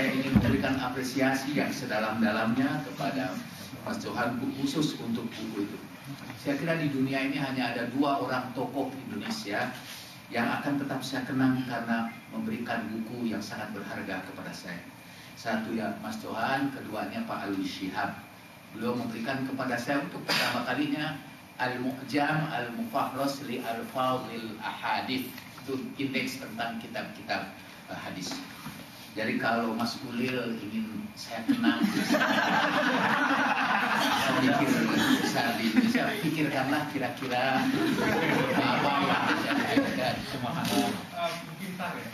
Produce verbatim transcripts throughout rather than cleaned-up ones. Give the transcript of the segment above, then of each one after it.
saya ingin memberikan apresiasi yang sedalam-dalamnya kepada Mas Johan khusus untuk buku itu. Saya kira di dunia ini hanya ada dua orang tokoh Indonesia yang akan tetap saya kenang karena memberikan buku yang sangat berharga kepada saya. Satu ya Mas Johan, keduanya Pak Alwi Shihab. Beliau memberikan kepada saya untuk pertama kalinya Al-Mu'jam Al-Mufahros li Al-Fawil Ahadith, itu indeks tentang kitab-kitab uh, hadis. Jadi kalau Mas Ulil ingin saya kenang, saya pikir, saya pikir, saya pikirkanlah kira-kira apa yang bisa dikatakan semua hal. Pintar ya.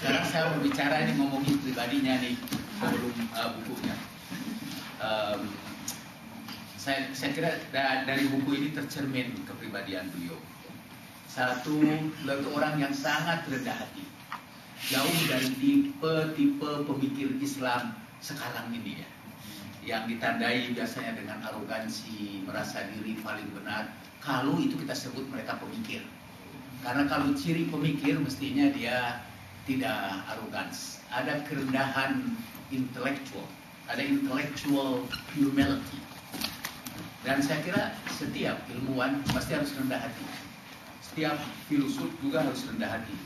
Dan sekarang saya mau bicara ini ngomongin pribadinya nih sebelum uh, bukunya. Um, saya, saya kira da, dari buku ini tercermin kepribadian beliau. Satu, beliau itu orang yang sangat rendah hati, jauh dari tipe-tipe pemikir Islam sekarang ini ya, yang ditandai biasanya dengan arogansi, merasa diri paling benar. Kalau itu kita sebut mereka pemikir, karena kalau ciri pemikir mestinya dia tidak arogans, ada kerendahan intelektual, ada intellectual humility. Dan saya kira setiap ilmuwan pasti harus rendah hati. Setiap filsuf juga harus rendah hati.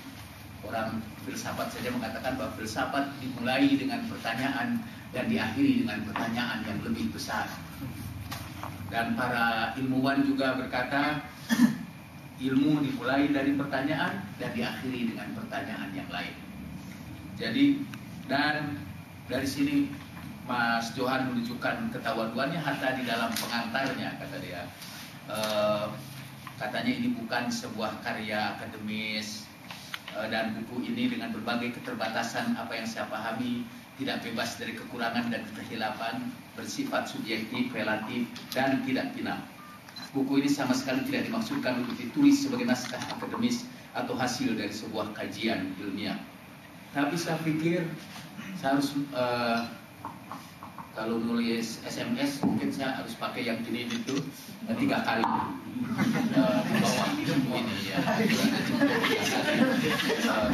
Orang filsafat saja mengatakan bahwa filsafat dimulai dengan pertanyaan dan diakhiri dengan pertanyaan yang lebih besar. Dan para ilmuwan juga berkata, ilmu dimulai dari pertanyaan dan diakhiri dengan pertanyaan yang lain. Jadi, dan dari sini Mas Johan menunjukkan ketawaduannya hatta di dalam pengantarnya, kata dia. Uh, Katanya ini bukan sebuah karya akademis, dan buku ini dengan berbagai keterbatasan apa yang saya pahami tidak bebas dari kekurangan dan kehilapan, bersifat subjektif, relatif, dan tidak final. Buku ini sama sekali tidak dimaksudkan untuk ditulis sebagai naskah akademis atau hasil dari sebuah kajian ilmiah. Tapi saya pikir saya harus uh, kalau nulis S M S mungkin saya harus pakai yang gini itu tiga kali uh, di bawah ini ya. Uh,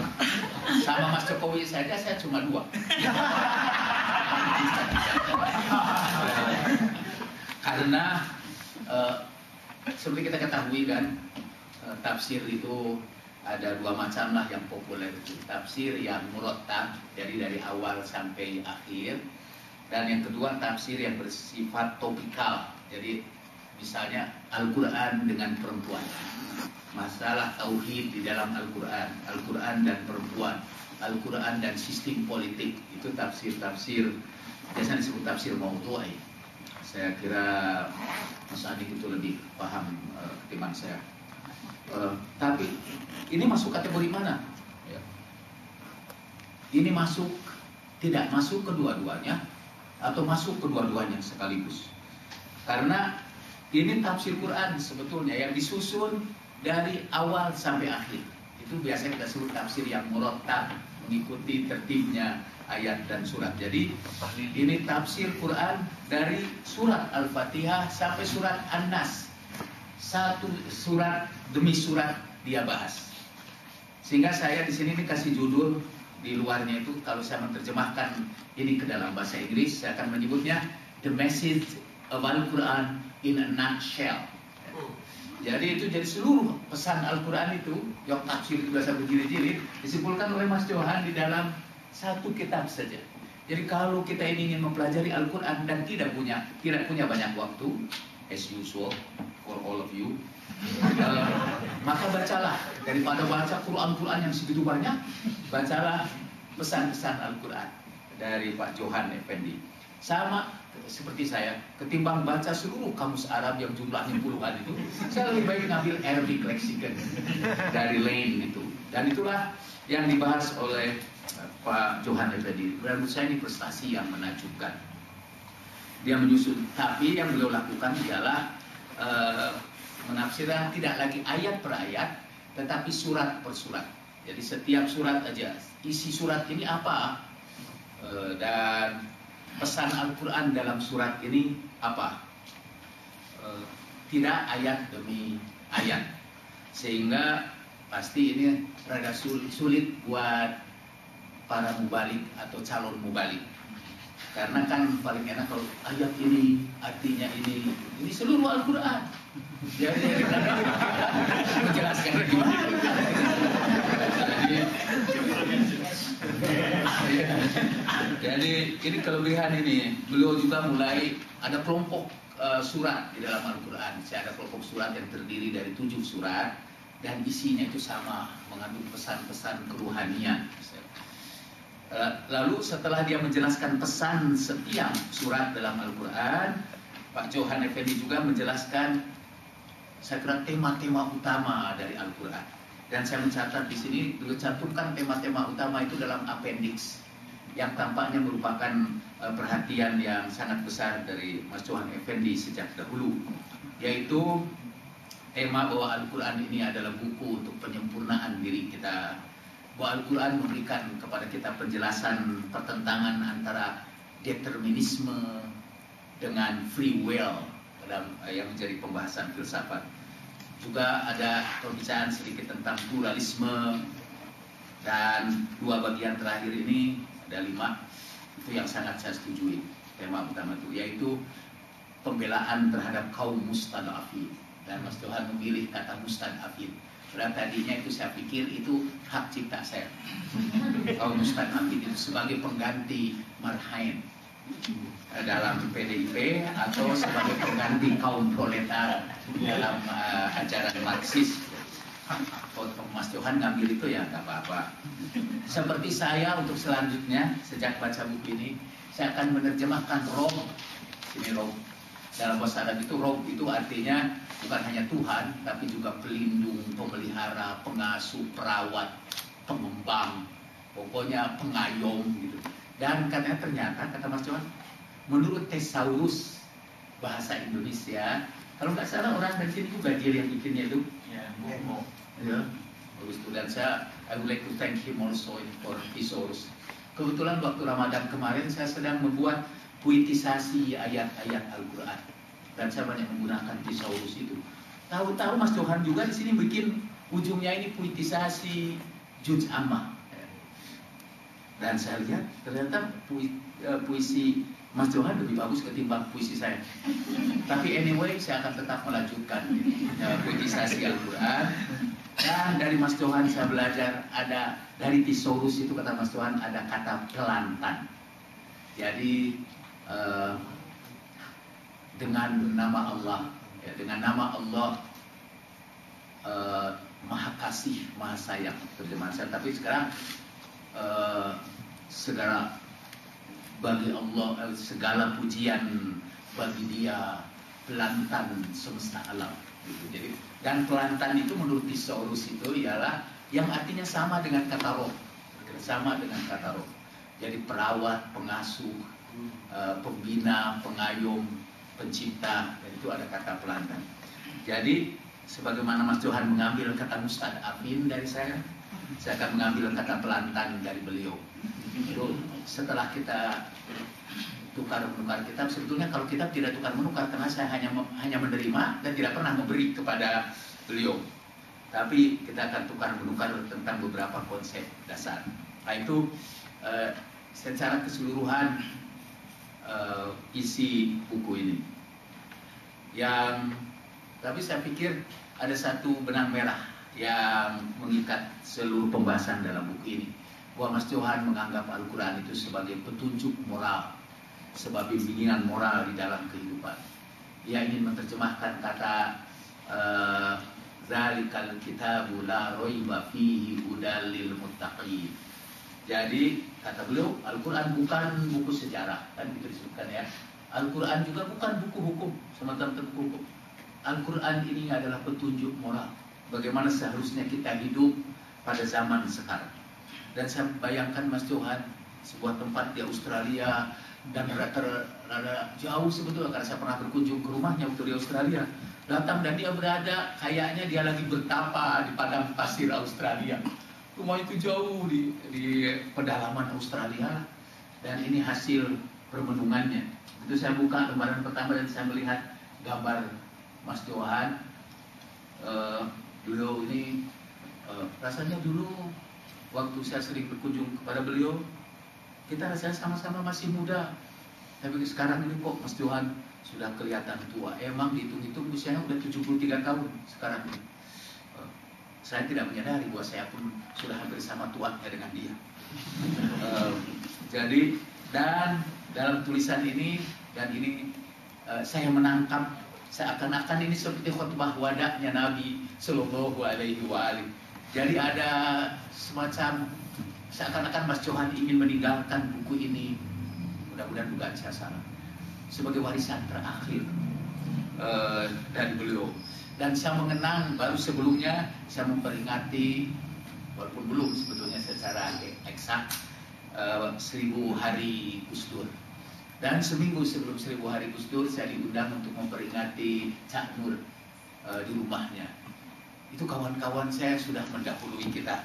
sama Mas Jokowi saja saya cuma dua. Karena uh, seperti kita ketahui kan uh, tafsir itu ada dua macam lah yang populer itu. Tafsir yang murattab, jadi dari awal sampai akhir. Dan yang kedua tafsir yang bersifat topikal, jadi misalnya Al-Quran dengan perempuan, masalah tauhid di dalam Al-Quran, Al-Quran dan perempuan, Al-Quran dan sistem politik, itu tafsir-tafsir biasanya disebut tafsir maudhu'i. Saya kira Mas Anik itu lebih paham uh, ketimbang saya. Uh, tapi ini masuk kategori mana? Ini masuk, tidak masuk kedua-duanya, atau masuk kedua-duanya sekaligus, karena ini tafsir Quran sebetulnya yang disusun dari awal sampai akhir. Itu biasanya kita sebut tafsir yang murattab, mengikuti tertibnya ayat dan surat. Jadi ini tafsir Quran dari surat Al-Fatihah sampai surat An-Nas, satu surat demi surat dia bahas. Sehingga saya di sini dikasih judul, di luarnya itu kalau saya menerjemahkan ini ke dalam bahasa Inggris, saya akan menyebutnya The Message of Al-Quran in a Nutshell. Jadi itu, jadi seluruh pesan Al-Quran itu yang tafsir biasa berjilid-jilid disimpulkan oleh Mas Johan di dalam satu kitab saja. Jadi kalau kita ini ingin mempelajari Al-Quran dan tidak punya tidak punya banyak waktu, as usual for all of you, dalam, maka bacalah, daripada baca Quran-Quran yang segitu banyak, bacalah pesan-pesan Al-Quran dari Pak Johan Effendi. Sama seperti saya, ketimbang baca seluruh kamus Arab yang jumlahnya puluhan itu, saya lebih baik ngambil Arabic Lexicon dari Lane itu. Dan itulah yang dibahas oleh Pak Johan Effendi. Menurut saya ini prestasi yang menakjubkan. Dia menyusun, tapi yang beliau lakukan ialah uh, menafsirkan tidak lagi ayat per ayat, tetapi surat per surat. Jadi setiap surat aja, isi surat ini apa, e, dan pesan Al-Quran dalam surat ini apa. E, tidak ayat demi ayat, sehingga pasti ini rada sulit buat para mubalik atau calon mubalik, karena kan paling enak kalau ayat ini artinya ini ini seluruh Al-Quran. Jadi menjelaskan gimana? Jadi ini kelebihan ini. Beliau juga mulai ada kelompok uh, surat di dalam Al-Quran. Ada kelompok surat yang terdiri dari tujuh surat dan isinya itu sama, mengandung pesan-pesan keruhanian. Lalu setelah dia menjelaskan pesan setiap surat dalam Al-Quran, Pak Johan Effendi juga menjelaskan, saya kira, tema-tema utama dari Al-Quran. Dan saya mencatat di sini, beliau cantumkan tema-tema utama itu dalam appendix, yang tampaknya merupakan uh, perhatian yang sangat besar dari Mas Johan Effendi sejak dahulu, yaitu tema bahwa Al-Quran ini adalah buku untuk penyempurnaan diri kita, bahwa Al-Quran memberikan kepada kita penjelasan pertentangan antara determinisme dengan free will dalam yang menjadi pembahasan filsafat. Juga ada pembicaraan sedikit tentang pluralisme, dan dua bagian terakhir ini ada lima, itu yang sangat saya setujui tema utama itu, yaitu pembelaan terhadap kaum mustadafin. Dan Mas Johan memilih kata mustadafin, karena tadinya itu saya pikir itu hak cipta saya, kaum mustadafin itu sebagai pengganti marhain dalam P D I P atau sebagai pengganti kaum proletar dalam uh, ajaran Marxis. Kalau Mas Johan ngambil itu ya nggak apa-apa. Seperti saya untuk selanjutnya, sejak baca buku ini, saya akan menerjemahkan Rob. Ini Rob dalam bahasa Arab itu, Rob itu artinya bukan hanya Tuhan, tapi juga pelindung, pemelihara, pengasuh, perawat, pengembang, pokoknya pengayom gitu. Dan katanya ternyata, kata Mas Johan, menurut Thesaurus bahasa Indonesia, kalau nggak salah orang dari sini juga dia yang bikinnya itu. Ya, Momo. Ya, bagus tuh. Dan saya, I would like to thank him also for Thesaurus. Kebetulan waktu Ramadan kemarin saya sedang membuat puitisasi ayat-ayat Al-Quran, dan saya banyak menggunakan Thesaurus itu. Tahu-tahu Mas Johan juga di sini bikin ujungnya ini puitisasi Juz Amma. Dan saya lihat ternyata puisi, uh, puisi Mas Johan lebih bagus ketimbang puisi saya. Tapi anyway, saya akan tetap melanjutkan uh, puitisasi Al-Quran. Dan dari Mas Johan saya belajar, ada dari Thesaurus itu, kata Mas Johan, ada kata pelantan. Jadi uh, dengan nama Allah, ya, dengan nama Allah uh, Maha Kasih, Maha Sayang terjemahan saya. Tapi sekarang Uh, segala bagi Allah, segala pujian bagi Dia, pelantan semesta alam. Jadi, dan pelantan itu menurut Thesaurus itu ialah yang artinya sama dengan kata roh, sama dengan kata roh. Jadi perawat, pengasuh, uh, pembina, pengayom, pencipta, itu ada kata pelantan. Jadi sebagaimana Mas Johan mengambil kata mustadafin dari saya, saya akan mengambil kata pelantan dari beliau. Setelah kita tukar-menukar kitab, sebetulnya kalau kitab tidak tukar-menukar, karena saya hanya hanya menerima dan tidak pernah memberi kepada beliau. Tapi kita akan tukar-menukar tentang beberapa konsep dasar. Nah itu eh, secara keseluruhan eh, isi buku ini. Yang tapi saya pikir ada satu benang merah yang mengikat seluruh pembahasan dalam buku ini, bahwa Mas Johan menganggap Al-Quran itu sebagai petunjuk moral, sebagai bimbingan moral di dalam kehidupan. Ia ingin menerjemahkan kata zalikal kitabu la raiba fihi hudal lil muttaqin. Jadi kata beliau, Al-Quran bukan buku sejarah, kan itu disebutkan ya. Al-Quran juga bukan buku hukum, semacam buku hukum. Al-Quran ini adalah petunjuk moral, bagaimana seharusnya kita hidup pada zaman sekarang. Dan saya bayangkan Mas Johan, sebuah tempat di Australia, dan rada-rada jauh sebetulnya, karena saya pernah berkunjung ke rumahnya waktu di Australia. Datang dan dia berada, kayaknya dia lagi bertapa di padang pasir Australia. Rumah itu jauh di, di pedalaman Australia, dan ini hasil permenungannya. Itu saya buka lembaran pertama dan saya melihat gambar Mas Johan, eh, beliau ini eh, rasanya dulu waktu saya sering berkunjung kepada beliau, kita rasanya sama-sama masih muda. Tapi sekarang ini kok Mas Johan sudah kelihatan tua. Emang dihitung-hitung usianya udah tujuh puluh tiga tahun sekarang ini. Eh, saya tidak menyadari bahwa saya pun sudah hampir sama tuanya dengan dia. eh, jadi dan dalam tulisan ini dan ini uh, saya menangkap seakan-akan ini seperti khutbah wada'nya Nabi Sallallahu Alaihi Wasallam. Jadi ada semacam seakan-akan Mas Johan ingin meninggalkan buku ini, mudah-mudahan bukan saya salah, sebagai warisan terakhir uh, dari beliau. Dan saya mengenang baru sebelumnya saya memperingati, walaupun belum sebetulnya secara eksak, uh, seribu hari Gus Dur. Dan seminggu sebelum seribu hari Gus Dur saya diundang untuk memperingati Cak Nur e, di rumahnya. Itu kawan-kawan saya sudah mendahului kita,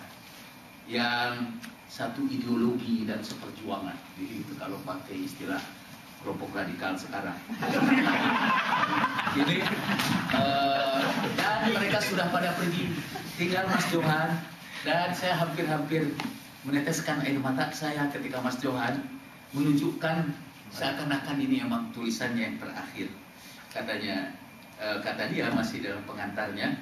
yang satu ideologi dan seperjuangan. Jadi itu kalau pakai istilah kelompok radikal sekarang. Jadi e, dan mereka sudah pada pergi, tinggal Mas Johan. Dan saya hampir-hampir meneteskan air mata saya ketika Mas Johan menunjukkan seakan-akan ini emang tulisannya yang terakhir. Katanya, e, kata dia masih dalam pengantarnya,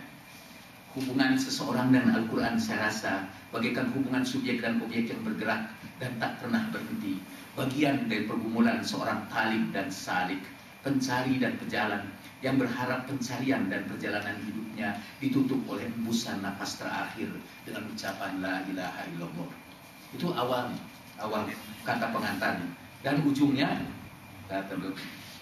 hubungan seseorang dan Al-Quran saya rasa bagaikan hubungan subjek dan objek yang bergerak dan tak pernah berhenti. Bagian dari pergumulan seorang talib dan salik, pencari dan pejalan, yang berharap pencarian dan perjalanan hidupnya ditutup oleh embusan nafas terakhir dengan ucapan La ilaha illallah. Itu awal, awal kata pengantarnya. Dan ujungnya,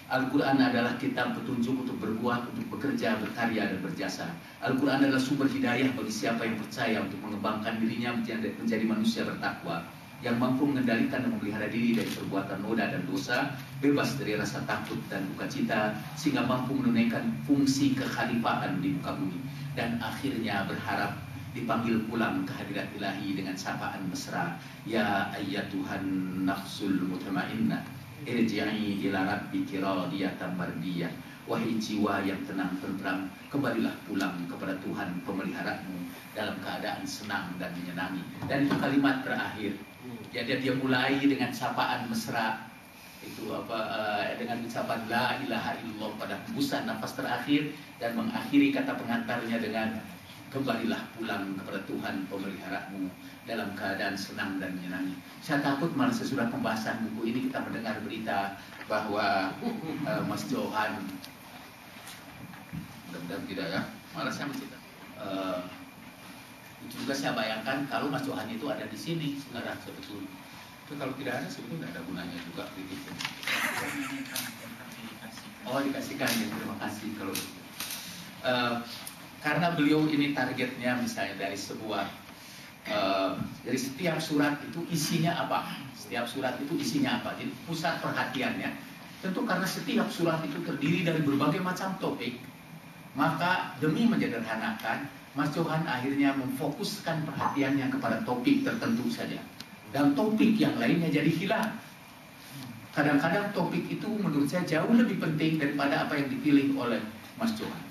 Al-Quran adalah kitab petunjuk untuk berbuat, untuk bekerja, berkarya, dan berjasa. Al-Quran adalah sumber hidayah bagi siapa yang percaya untuk mengembangkan dirinya menjadi manusia bertakwa, yang mampu mengendalikan dan memelihara diri dari perbuatan noda dan dosa, bebas dari rasa takut dan duka cita, sehingga mampu menunaikan fungsi kekhalifahan di muka bumi, dan akhirnya berharap dipanggil pulang ke hadirat ilahi dengan sapaan mesra, ya ayyatuhan nafsul mutmainnah irji'i ila rabbiki radiyatan mardiyah. Wahai jiwa yang tenang tenteram, kembalilah pulang kepada Tuhan pemeliharamu dalam keadaan senang dan menyenangi. Dan itu kalimat terakhir. Jadi dia mulai dengan sapaan mesra itu apa dengan ucapan la ilaha illallah pada hembusan nafas terakhir, dan mengakhiri kata pengantarnya dengan kembalilah pulang kepada Tuhan pemeliharamu dalam keadaan senang dan menyenangi. Saya takut malah sesudah pembahasan buku ini kita mendengar berita bahwa uh, Mas Johan, mudah-mudahan tidak ya, malah saya mencinta. Uh, itu juga saya bayangkan kalau Mas Johan itu ada di sini sebenarnya sebetulnya. Tapi kalau tidak ada sebetulnya tidak ada gunanya juga begitu. Oh, dikasihkan ya, terima kasih kalau. Uh, Karena beliau ini targetnya misalnya dari sebuah uh, dari setiap surat itu isinya apa? Setiap surat itu isinya apa? Jadi pusat perhatiannya. Tentu karena setiap surat itu terdiri dari berbagai macam topik, maka demi menyederhanakan, Mas Johan akhirnya memfokuskan perhatiannya kepada topik tertentu saja. Dan topik yang lainnya jadi hilang. Kadang-kadang topik itu menurut saya jauh lebih penting daripada apa yang dipilih oleh Mas Johan.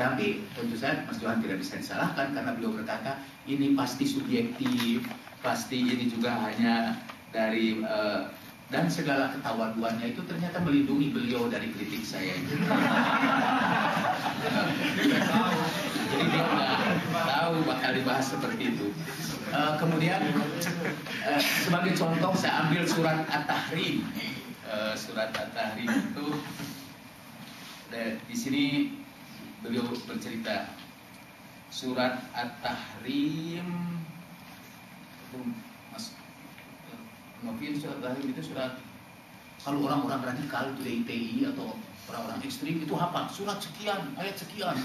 Tapi tentu saja Mas Johan tidak bisa disalahkan karena beliau berkata ini pasti subjektif, pasti ini juga hanya dari uh, dan segala ketawaduannya itu ternyata melindungi beliau dari kritik saya. Jadi dia nggak tahu bakal dibahas seperti itu. Uh, kemudian uh, sebagai contoh saya ambil surat At-Tahrim. Uh, surat At-Tahrim itu di sini. Beliau bercerita surat At-Tahrim. Mas Novi, surat At-Tahrim itu surat, kalau orang-orang radikal itu D I T I atau orang-orang ekstrim itu apa? Surat sekian, ayat sekian.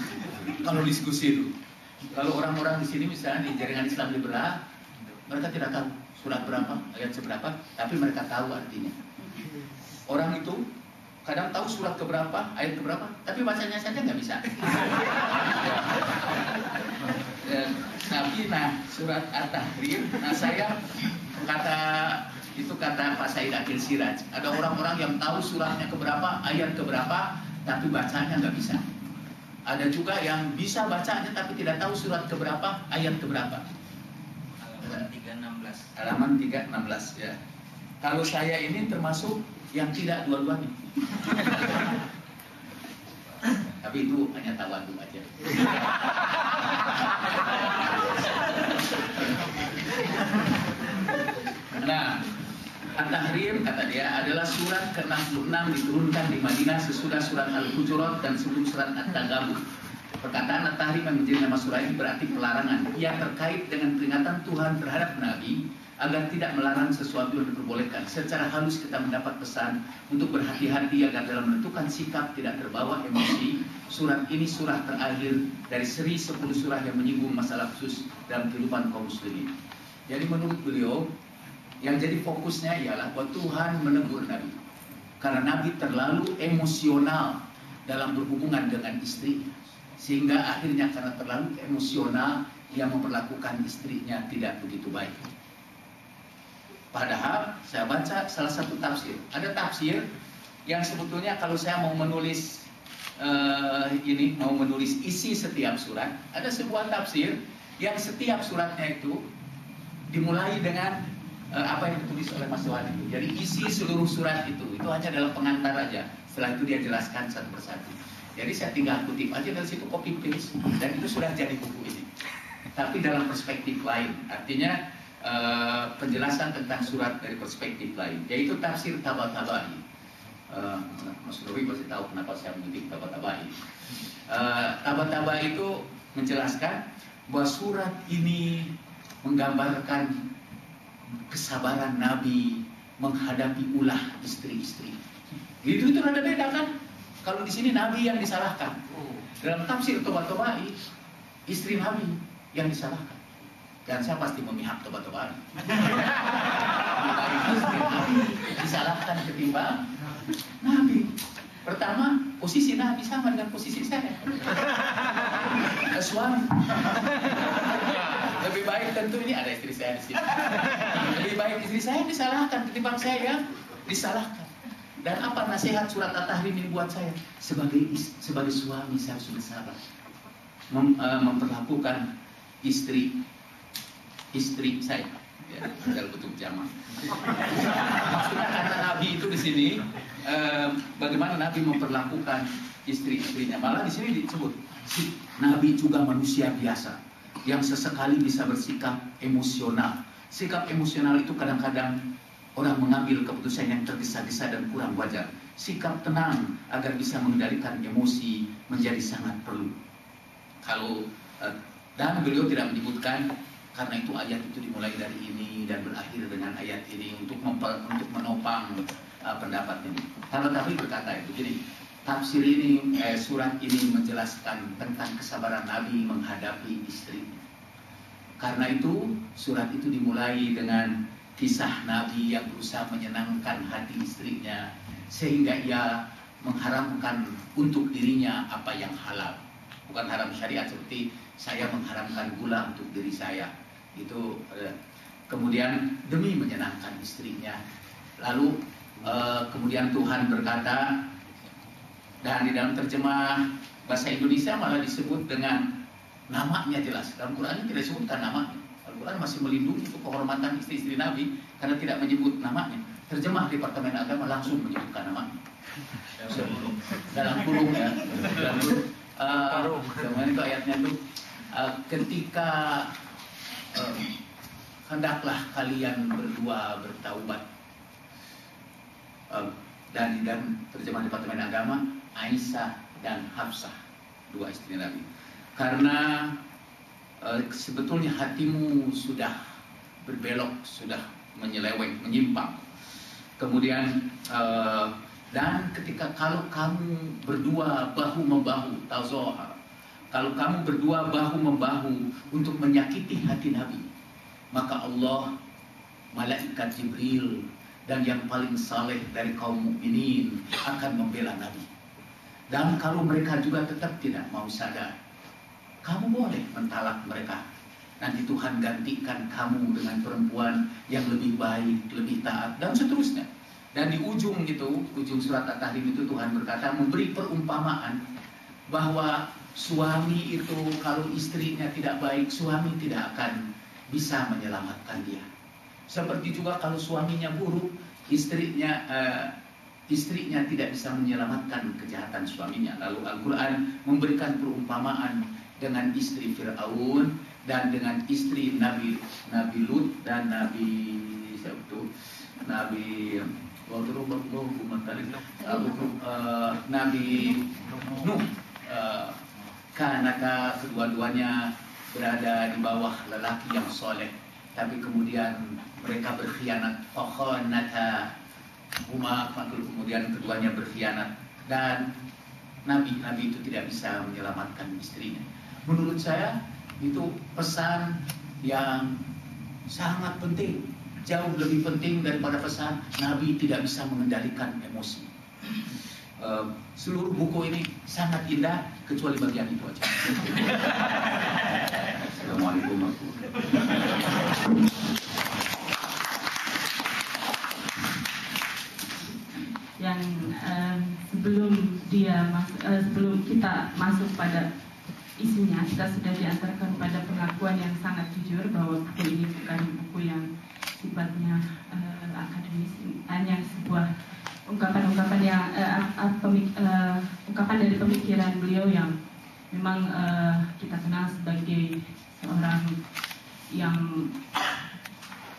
Kalau diskusi itu, kalau orang-orang di sini misalnya di jaringan Islam liberal, mereka tidak tahu surat berapa, ayat seberapa, tapi mereka tahu artinya. Orang itu kadang tahu surat keberapa, ayat keberapa, tapi bacanya saja nggak bisa. Tapi nah surat At-Tahrim, nah saya kata itu kata Pak Said Akil Siraj, ada orang-orang yang tahu suratnya keberapa, ayat keberapa, tapi bacanya nggak bisa. Ada juga yang bisa bacanya tapi tidak tahu surat keberapa, ayat keberapa. Halaman tiga enam belas. Halaman tiga enam belas ya. Kalau saya ini termasuk yang tidak dua-duanya. Tapi itu hanya tawadhu aja. Nah, At-Tahrim kata dia adalah surat ke enam puluh enam diturunkan di Madinah sesudah surat Al-Hujurat dan sebelum surat At-Tagabun. Perkataan At-Tahrim yang menjadi nama surah ini berarti pelarangan yang terkait dengan peringatan Tuhan terhadap Nabi agar tidak melarang sesuatu yang diperbolehkan. Secara halus kita mendapat pesan untuk berhati-hati agar dalam menentukan sikap tidak terbawa emosi. Surat ini surah terakhir dari seri sepuluh surah yang menyinggung masalah khusus dalam kehidupan kaum muslimin. Jadi menurut beliau, yang jadi fokusnya ialah bahwa Tuhan menegur Nabi karena Nabi terlalu emosional dalam berhubungan dengan istri, sehingga akhirnya karena terlalu emosional dia memperlakukan istrinya tidak begitu baik. Padahal saya baca salah satu tafsir, ada tafsir yang sebetulnya kalau saya mau menulis uh, ini mau menulis isi setiap surat, ada sebuah tafsir yang setiap suratnya itu dimulai dengan apa yang ditulis oleh Mas Wali. Jadi isi seluruh surat itu itu hanya adalah pengantar aja. Setelah itu dia jelaskan satu persatu. Jadi saya tinggal kutip aja dari situ, copy paste, dan itu sudah jadi buku ini. Tapi dalam perspektif lain, artinya eh, penjelasan tentang surat dari perspektif lain, yaitu tafsir Tabatabai. Eh, Mas Wali pasti tahu kenapa saya mengutip Tabatabai. Eh, Tabatabai itu menjelaskan bahwa surat ini menggambarkan kesabaran Nabi menghadapi ulah istri-istri. Itu itu ada beda kan? Kalau di sini Nabi yang disalahkan. Dalam tafsir Tabatabai, istri Nabi yang disalahkan. Dan saya pasti memihak Tabatabai. Istri Nabi disalahkan ketimbang Nabi. Pertama, posisi Nabi sama dengan posisi saya. Suami. Lebih baik tentu ini ada istri saya di sini. Lebih baik istri saya disalahkan ketimbang saya disalahkan. Dan apa nasihat surat At-Tahrim ini buat saya? Sebagai sebagai suami saya harus bersabar. Mem, uh, memperlakukan istri istri saya. Ya, kalau betul jamaah. Maksudnya kata Nabi itu di sini uh, bagaimana Nabi memperlakukan istri-istrinya. Malah di sini disebut si, Nabi juga manusia biasa yang sesekali bisa bersikap emosional. Sikap emosional itu kadang-kadang orang mengambil keputusan yang tergesa-gesa dan kurang wajar. Sikap tenang agar bisa mengendalikan emosi menjadi sangat perlu. Kalau dan beliau tidak menyebutkan, karena itu ayat itu dimulai dari ini dan berakhir dengan ayat ini untuk memper, untuk menopang uh, pendapat ini. Kalau tapi berkata itu gini. Tafsir ini, eh, surat ini menjelaskan tentang kesabaran Nabi menghadapi istri. Karena itu, surat itu dimulai dengan kisah Nabi yang berusaha menyenangkan hati istrinya, sehingga ia mengharamkan untuk dirinya apa yang halal. Bukan haram syariat seperti saya mengharamkan gula untuk diri saya. Itu eh, kemudian demi menyenangkan istrinya. Lalu eh, kemudian Tuhan berkata, dan di dalam terjemah bahasa Indonesia malah disebut dengan namanya jelas. Dalam Quran tidak disebutkan namanya. Al-Quran masih melindungi untuk kehormatan istri-istri Nabi karena tidak menyebut namanya. Terjemah Departemen Agama langsung menyebutkan namanya. Dalam kurung ya. Dalam kurung. Uh, Kemudian itu ayatnya itu uh, ketika uh, hendaklah kalian berdua bertaubat. Uh, dan di dalam terjemah Departemen Agama, Aisyah dan Hafsah, dua istri Nabi. Karena e, sebetulnya hatimu sudah berbelok, sudah menyeleweng, menyimpang. Kemudian e, dan ketika kalau kamu berdua bahu membahu, tazohar, kalau kamu berdua bahu membahu untuk menyakiti hati Nabi, maka Allah, malaikat Jibril, dan yang paling saleh dari kaum mukminin akan membela Nabi. Dan kalau mereka juga tetap tidak mau sadar, kamu boleh mentalak mereka. Nanti Tuhan gantikan kamu dengan perempuan yang lebih baik, lebih taat, dan seterusnya. Dan di ujung itu, ujung surat At-Tahrim itu Tuhan berkata, memberi perumpamaan bahwa suami itu kalau istrinya tidak baik, suami tidak akan bisa menyelamatkan dia. Seperti juga kalau suaminya buruk, istrinya uh, istrinya tidak bisa menyelamatkan kejahatan suaminya. Lalu Al-Quran memberikan perumpamaan dengan istri Fir'aun dan dengan istri Nabi Nabi Lut dan Nabi siapa itu? Nabi waktu uh, Nabi Nuh. Uh, Karena kedua-duanya berada di bawah lelaki yang soleh, tapi kemudian mereka berkhianat. Fakhanata huma, kemudian keduanya berkhianat dan nabi-nabi itu tidak bisa menyelamatkan istrinya. Menurut saya itu pesan yang sangat penting, jauh lebih penting daripada pesan Nabi tidak bisa mengendalikan emosi. Uh, seluruh buku ini sangat indah kecuali bagian itu aja. Assalamualaikum warahmatullahi wabarakatuh. Yang uh, sebelum dia mas- uh, sebelum kita masuk pada isinya, kita sudah diantarkan pada pengakuan yang sangat jujur bahwa buku ini bukan buku yang sifatnya uh, akademis, hanya sebuah ungkapan-ungkapan yang uh, uh, pemik- uh, ungkapan dari pemikiran beliau yang memang uh, kita kenal sebagai seorang yang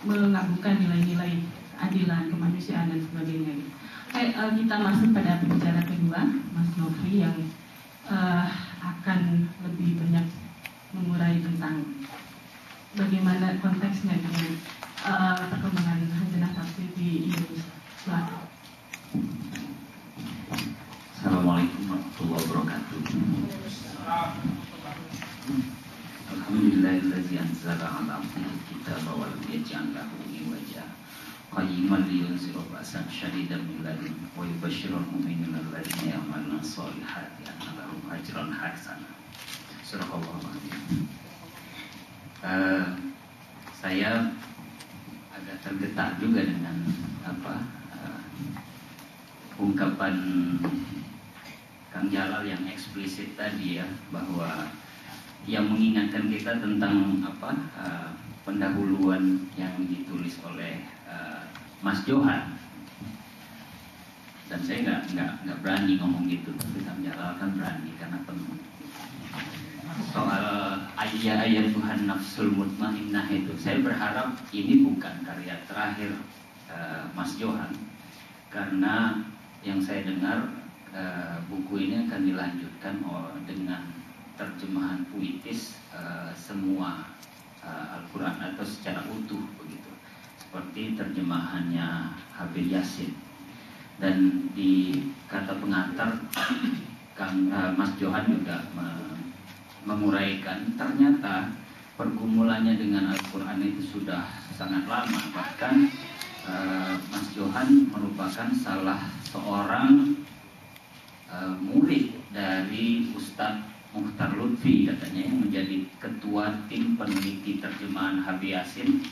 mengagungkan nilai-nilai keadilan, kemanusiaan dan sebagainya. Oke, uh, kita masuk pada pembicara kedua, Mas Nofri, yang uh, akan lebih banyak mengurai tentang bagaimana konteksnya dengan uh, perkembangan Hasanah Tafsir di Indonesia. Assalamualaikum warahmatullahi wabarakatuh. Alhamdulillahillazi anzala 'ala 'abdihi kitaba wa lam yaj'al lahu iwaja. Qayyiman liyunzira ba'san shadidan min ladunhu wa yubashshirul mu'minina allazina ya'maluna sholihati anna lahum ajran hasanan. Surah Al-Baqarah. Uh, saya agak tergetar juga dengan apa uh, ungkapan Kang Jalal yang eksplisit tadi ya, bahwa yang mengingatkan kita tentang apa uh, pendahuluan yang ditulis oleh uh, Mas Johan. Dan saya nggak nggak nggak berani ngomong gitu, tapi Kang Jalal kan berani karena penuh soal ayat-ayat Tuhan nafsul mutmainnah itu. Saya berharap ini bukan karya terakhir uh, Mas Johan, karena yang saya dengar uh, buku ini akan dilanjutkan dengan terjemahan puitis uh, semua uh, Al-Quran atau secara utuh begitu, seperti terjemahannya Habib Yasin. Dan di kata pengantar Kang uh, Mas Johan juga me- menguraikan ternyata pergumulannya dengan Al-Quran itu sudah sangat lama, bahkan Mas Johan merupakan salah seorang uh, murid dari Ustadz Muhtar Lutfi katanya, yang menjadi ketua tim peneliti terjemahan Habib Yasin,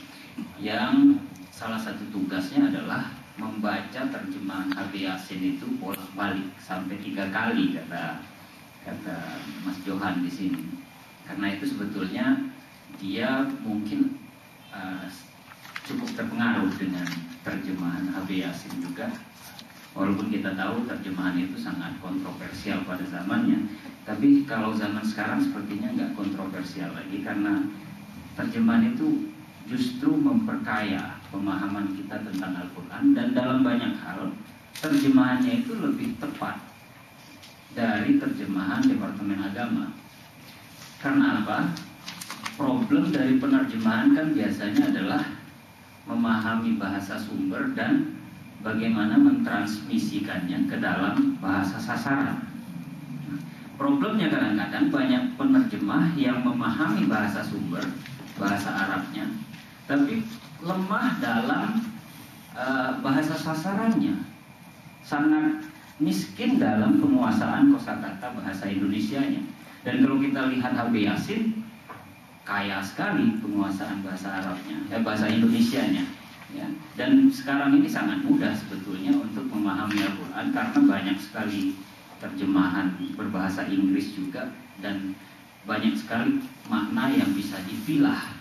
yang salah satu tugasnya adalah membaca terjemahan Habib Yasin itu bolak-balik sampai tiga kali kata kata Mas Johan di sini. Karena itu sebetulnya dia mungkin uh, cukup terpengaruh dengan terjemahan Habib Yasin juga, walaupun kita tahu terjemahan itu sangat kontroversial pada zamannya. Tapi kalau zaman sekarang sepertinya nggak kontroversial lagi, karena terjemahan itu justru memperkaya pemahaman kita tentang Al-Quran, dan dalam banyak hal terjemahannya itu lebih tepat dari terjemahan Departemen Agama. Karena apa? Problem dari penerjemahan kan biasanya adalah memahami bahasa sumber dan bagaimana mentransmisikannya ke dalam bahasa sasaran. Problemnya kadang-kadang banyak penerjemah yang memahami bahasa sumber, bahasa Arabnya, tapi lemah dalam uh, bahasa sasarannya, sangat miskin dalam penguasaan kosakata bahasa Indonesianya. Dan kalau kita lihat Habib Yasin, kaya sekali penguasaan bahasa Arabnya, eh, bahasa Indonesianya, ya. Dan sekarang ini sangat mudah sebetulnya untuk memahami Al-Quran, karena banyak sekali terjemahan berbahasa Inggris juga dan banyak sekali makna yang bisa dipilah.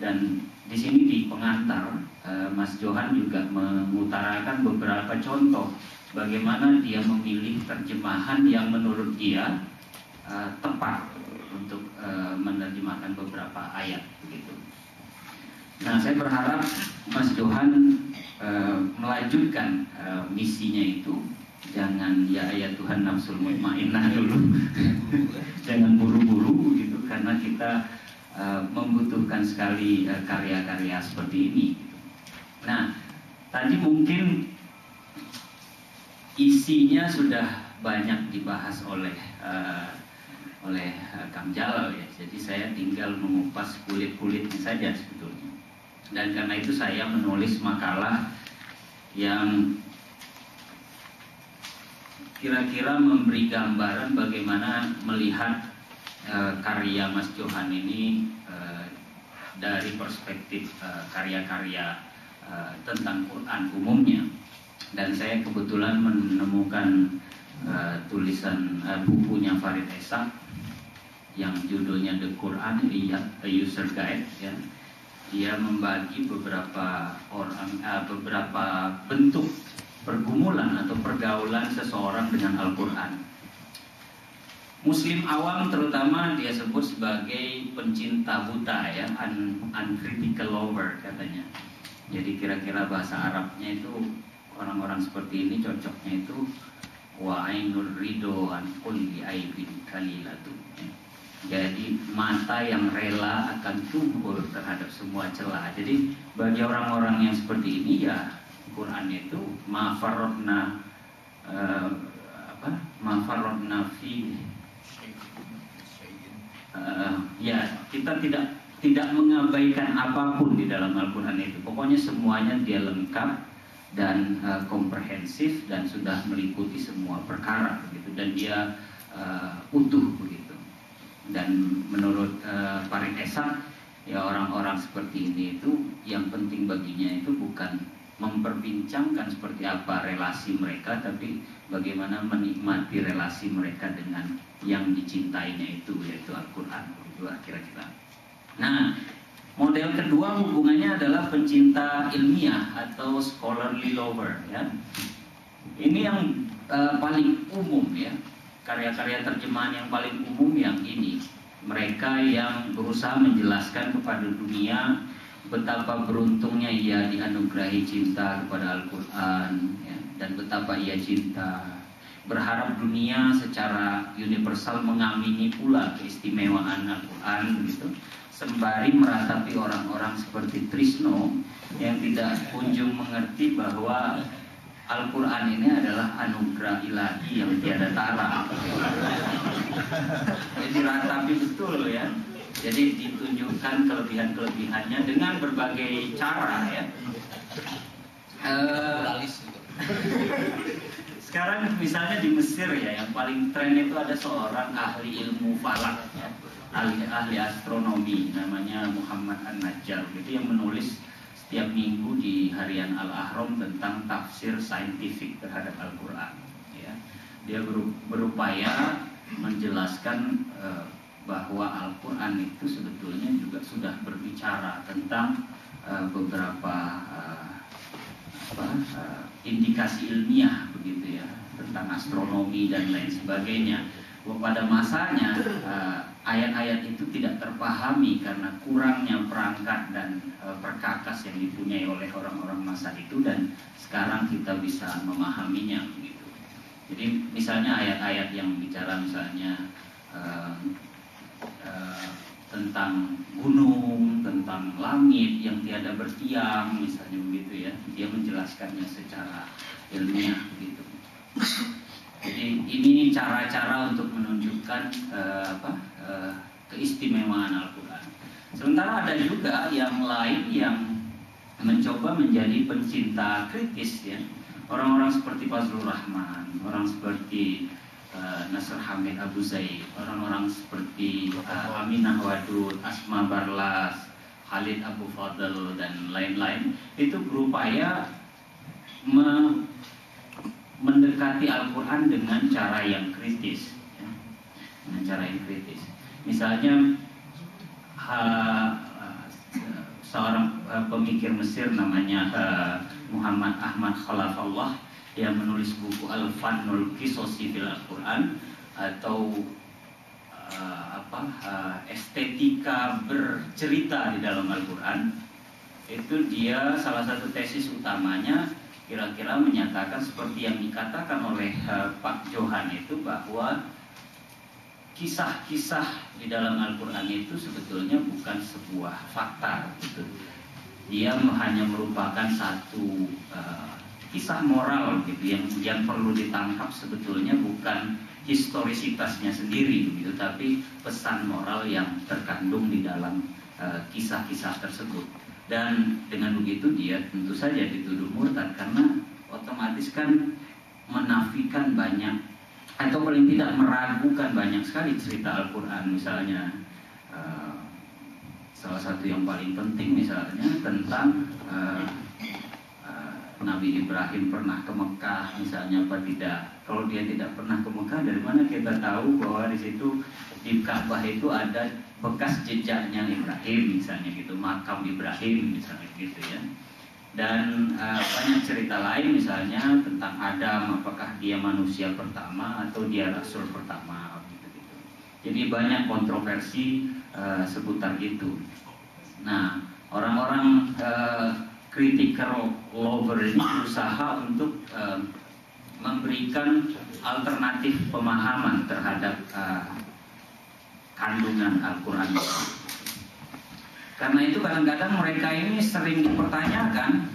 Dan di sini di pengantar eh, Mas Johan juga mengutarakan beberapa contoh bagaimana dia memilih terjemahan yang menurut dia eh, tepat untuk eh, menerjemahkan beberapa ayat begitu. Nah, saya berharap Mas Johan eh, melanjutkan eh, misinya itu. Jangan ya ayat Tuhan nafsul mutmainnah dulu, jangan buru-buru gitu, karena kita uh, membutuhkan sekali karya-karya uh, seperti ini. Nah, tadi mungkin isinya sudah banyak dibahas oleh uh, oleh uh, Kang Jalal ya, jadi saya tinggal mengupas kulit-kulitnya saja sebetulnya. Dan karena itu saya menulis makalah yang kira-kira memberi gambaran bagaimana melihat e, karya Mas Johan ini e, dari perspektif karya-karya e, e, tentang Quran umumnya. Dan saya kebetulan menemukan e, tulisan e, bukunya Farid Esak yang judulnya The Quran A User Guide ya. Dia membagi beberapa orang e, beberapa bentuk pergumulan atau pergaulan seseorang dengan Al-Quran. Muslim awam terutama dia sebut sebagai pencinta buta ya, un uncritical lover katanya. Jadi kira-kira bahasa Arabnya itu orang-orang seperti ini cocoknya itu wa ainur ridho an kulli aibin kalilatu. Jadi mata yang rela akan tubur terhadap semua celah. Jadi bagi orang-orang yang seperti ini ya Quran itu mafarrotna eh, apa mafarrotna fi eh, ya kita tidak tidak mengabaikan apapun di dalam Al-Quran itu, pokoknya semuanya dia lengkap dan eh, komprehensif dan sudah meliputi semua perkara begitu, dan dia eh, utuh begitu. Dan menurut eh, Farid Esak ya orang-orang seperti ini itu yang penting baginya itu bukan memperbincangkan seperti apa relasi mereka, tapi bagaimana menikmati relasi mereka dengan yang dicintainya itu, yaitu Al-Quran. Kira-kira. Nah, model kedua hubungannya adalah pencinta ilmiah atau scholarly lover ya. Ini yang uh, paling umum ya, karya-karya terjemahan yang paling umum yang ini. Mereka yang berusaha menjelaskan kepada dunia betapa beruntungnya ia dianugerahi cinta kepada Al-Quran ya, dan betapa ia cinta, berharap dunia secara universal mengamini pula keistimewaan Al-Quran gitu, sembari meratapi orang-orang seperti Trisno yang tidak kunjung mengerti bahwa Al-Quran ini adalah anugerah ilahi yang tiada tara. Jadi ratapi betul ya. Jadi ditunjukkan kelebihan-kelebihannya dengan berbagai cara ya. Uh, sekarang misalnya di Mesir ya, yang paling tren itu ada seorang ahli ilmu falak ya, ahli, ahli astronomi namanya Muhammad An-Najjar itu, yang menulis setiap minggu di harian Al-Ahram tentang tafsir saintifik terhadap Al-Quran ya. Dia berupaya menjelaskan uh, bahwa Al-Quran itu sebetulnya juga sudah berbicara tentang uh, beberapa uh, apa, uh, indikasi ilmiah begitu ya, tentang astronomi dan lain sebagainya. Pada masanya ayat-ayat uh, itu tidak terpahami karena kurangnya perangkat dan uh, perkakas yang dipunyai oleh orang-orang masa itu, dan sekarang kita bisa memahaminya begitu. Jadi misalnya ayat-ayat yang bicara misalnya uh, tentang gunung, tentang langit yang tiada bertiang, misalnya begitu ya. Dia menjelaskannya secara ilmiah begitu. Jadi ini cara-cara untuk menunjukkan uh, apa, uh, keistimewaan Al-Quran. Sementara ada juga yang lain yang mencoba menjadi pencinta kritis ya. Orang-orang seperti Fazlur Rahman, orang seperti Uh, Nasr Hamid Abu Zaid, orang-orang seperti uh, Aminah Wadud, Asma Barlas, Khalid Abu Fadl, dan lain-lain, itu berupaya me mendekati Al-Quran dengan cara yang kritis ya. dengan cara yang kritis. Misalnya ha, seorang pemikir Mesir namanya uh, Muhammad Ahmad Khalafullah, dia menulis buku Al-Fanul Qisosi fil Al-Quran, atau uh, apa uh, estetika bercerita di dalam Al-Quran. Itu dia salah satu tesis utamanya kira-kira menyatakan seperti yang dikatakan oleh uh, Pak Johan itu, bahwa kisah-kisah di dalam Al-Quran itu sebetulnya bukan sebuah fakta gitu. Dia hanya merupakan satu uh, kisah moral gitu, yang, yang perlu ditangkap sebetulnya bukan historisitasnya sendiri gitu, tapi pesan moral yang terkandung di dalam kisah-kisah uh, tersebut. Dan dengan begitu dia tentu saja dituduh murtad, karena otomatis kan menafikan banyak, atau paling tidak meragukan banyak sekali cerita Al-Quran. Misalnya uh, salah satu yang paling penting misalnya tentang uh, uh, Nabi Ibrahim pernah ke Mekah misalnya apa tidak. Kalau dia tidak pernah ke Mekah, dari mana kita tahu bahwa di situ di Ka'bah itu ada bekas jejaknya Ibrahim misalnya gitu, makam Ibrahim misalnya gitu ya. Dan uh, banyak cerita lain misalnya tentang Adam, apakah dia manusia pertama atau dia rasul pertama gitu-gitu. Jadi banyak kontroversi uh, seputar itu. Nah, orang-orang uh, critical lover ini berusaha untuk uh, memberikan alternatif pemahaman terhadap uh, kandungan Al-Quran. Karena itu kadang-kadang mereka ini sering dipertanyakan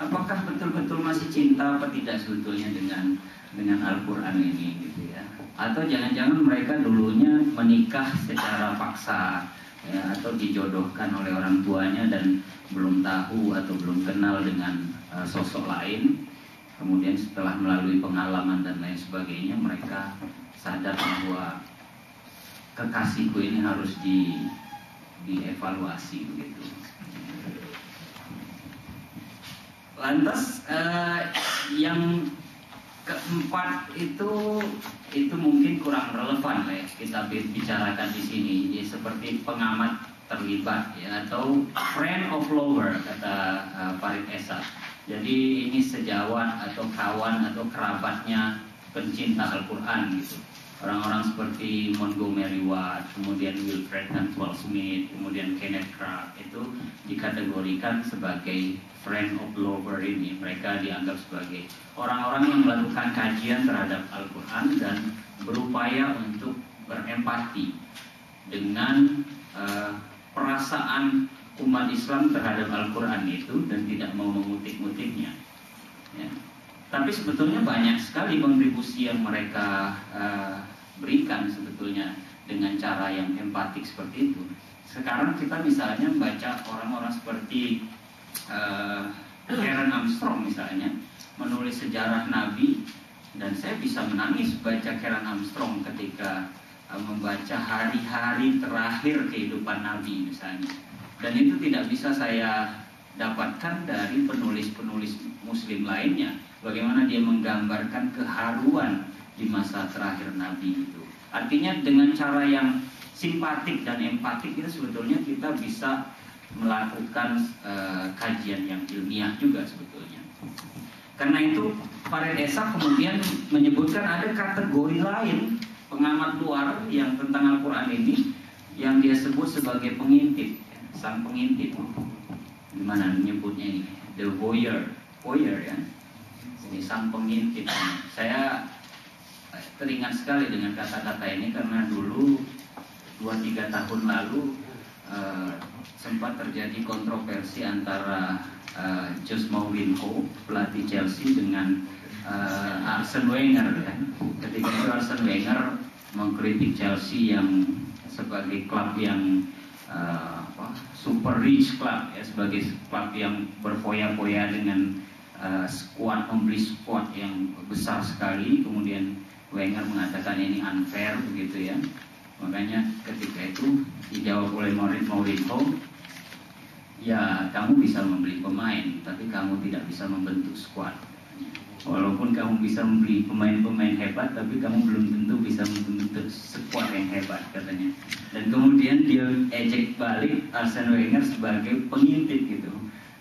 apakah betul-betul masih cinta atau tidak sebetulnya dengan dengan Al-Quran ini gitu ya. Atau jangan-jangan mereka dulunya menikah secara paksa ya, atau dijodohkan oleh orang tuanya dan belum tahu atau belum kenal dengan uh, sosok lain. Kemudian setelah melalui pengalaman dan lain sebagainya, mereka sadar bahwa kekasihku ini harus di dievaluasi begitu. Lantas eh, yang keempat itu itu mungkin kurang relevan lah ya, kita bicarakan di sini. Jadi seperti pengamat terlibat ya, atau friend of lover kata uh, Farid Esa. Jadi ini sejawat atau kawan atau kerabatnya pencinta Al-Quran gitu. Orang-orang seperti Montgomery Watt, kemudian Wilfred Cantwell Smith, kemudian Kenneth Clark itu dikategorikan sebagai friend of lover ini. Mereka dianggap sebagai orang-orang yang melakukan kajian terhadap Al-Quran dan berupaya untuk berempati dengan uh, perasaan umat Islam terhadap Al-Quran itu dan tidak mau mengutik-utiknya ya. Tapi sebetulnya banyak sekali kontribusi yang mereka uh, berikan sebetulnya dengan cara yang empatik seperti itu. Sekarang kita misalnya membaca orang-orang seperti uh, Karen Armstrong misalnya, menulis sejarah Nabi, dan saya bisa menangis baca Karen Armstrong ketika uh, membaca hari-hari terakhir kehidupan Nabi misalnya. Dan itu tidak bisa saya dapatkan dari penulis-penulis Muslim lainnya. Bagaimana dia menggambarkan keharuan di masa terakhir Nabi itu. Artinya dengan cara yang simpatik dan empatik itu sebetulnya kita bisa melakukan uh, kajian yang ilmiah juga sebetulnya. Karena itu Farid Esa kemudian menyebutkan ada kategori lain pengamat luar yang tentang Al-Quran ini yang dia sebut sebagai pengintip, sang pengintip. Gimana menyebutnya ini? The voyeur, voyeur ya. Ini sang pengintip. Saya teringat sekali dengan kata-kata ini karena dulu dua tiga tahun lalu uh, sempat terjadi kontroversi antara uh, Jose Mourinho, pelatih Chelsea, dengan uh, Arsene Wenger ya. Ketika itu Arsene Wenger mengkritik Chelsea yang sebagai klub yang uh, apa, super rich club ya, sebagai klub yang berfoya-foya dengan Uh, squad, membeli squad yang besar sekali. Kemudian Wenger mengatakan ini unfair begitu ya. Makanya ketika itu dijawab oleh Mourinho, ya kamu bisa membeli pemain tapi kamu tidak bisa membentuk squad. Walaupun kamu bisa membeli pemain-pemain hebat, tapi kamu belum tentu bisa membentuk sekuat yang hebat, katanya. Dan kemudian dia ejek balik Arsene Wenger sebagai pengintip gitu.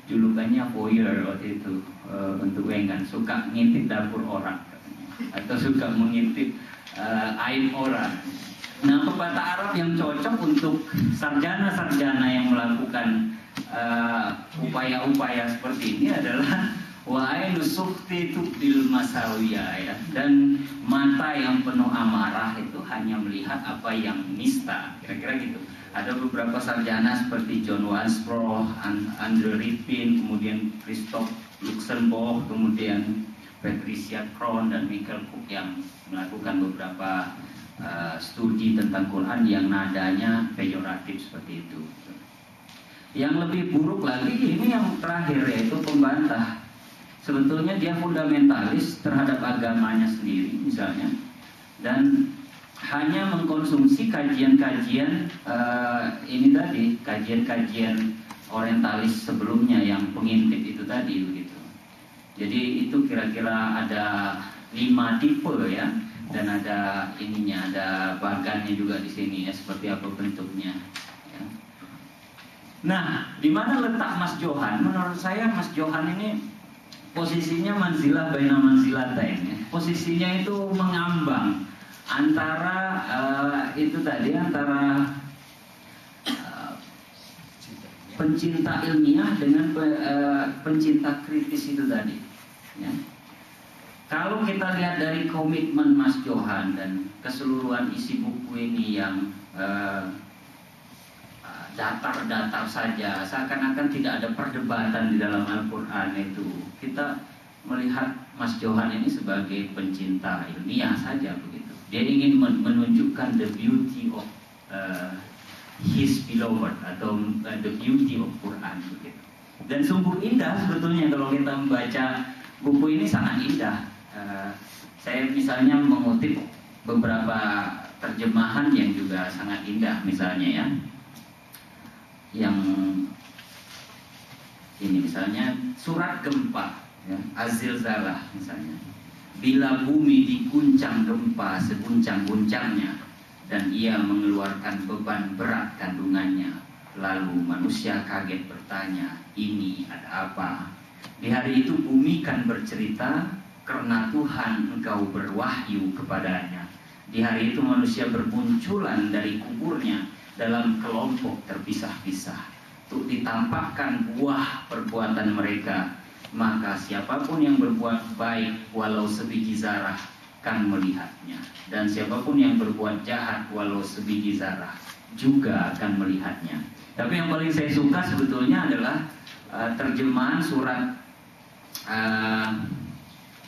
Julukannya voyeur waktu itu uh, untuk Wenger, suka ngintip dapur orang katanya. Atau suka mengintip uh, aib orang. Nah, pepatah Arab yang cocok untuk sarjana-sarjana yang melakukan upaya-upaya uh, seperti ini adalah wa'ainu sukti tubdil masawiyah, ya. Dan mata yang penuh amarah itu hanya melihat apa yang nista, kira-kira gitu. Ada beberapa sarjana seperti John Wansbrough, Andre Ripin, kemudian Christoph Luxemburg, kemudian Patricia Crohn dan Michael Cook yang melakukan beberapa uh, studi tentang Quran yang nadanya pejoratif seperti itu. Yang lebih buruk lagi ini yang terakhir, yaitu pembantah. Sebetulnya dia fundamentalis terhadap agamanya sendiri misalnya, dan hanya mengkonsumsi kajian-kajian uh, ini tadi, kajian-kajian orientalis sebelumnya yang pengintip itu tadi begitu. Jadi itu kira-kira ada lima tipe ya, dan ada ininya, ada bagannya juga di sini ya, seperti apa bentuknya. Ya. Nah, di mana letak Mas Johan? Menurut saya Mas Johan ini posisinya manzilah baina manzilatain, ya. Posisinya itu mengambang antara uh, itu tadi antara uh, pencinta ilmiah dengan pe, uh, pencinta kritis itu tadi. Ya. Kalau kita lihat dari komitmen Mas Johan dan keseluruhan isi buku ini yang uh, datar-datar saja, seakan-akan tidak ada perdebatan di dalam Al-Quran itu. Kita melihat Mas Johan ini sebagai pencinta ilmiah saja begitu. Dia ingin menunjukkan the beauty of uh, his beloved, atau uh, the beauty of Quran begitu. Dan sungguh indah sebetulnya kalau kita membaca buku ini, sangat indah. Uh, saya misalnya mengutip beberapa terjemahan yang juga sangat indah, misalnya ya. Yang ini misalnya surat gempa ya, Az-Zilzalah misalnya. Bila bumi diguncang gempa seguncang-guncangnya dan ia mengeluarkan beban berat kandungannya, lalu manusia kaget bertanya, ini ada apa? Di hari itu bumi kan bercerita karena Tuhan engkau berwahyu kepadanya. Di hari itu manusia bermunculan dari kuburnya dalam kelompok terpisah-pisah untuk ditampakkan buah perbuatan mereka. Maka siapapun yang berbuat baik walau sebiji zarah kan melihatnya, dan siapapun yang berbuat jahat walau sebiji zarah juga akan melihatnya. Tapi yang paling saya suka sebetulnya adalah uh, terjemahan surat uh,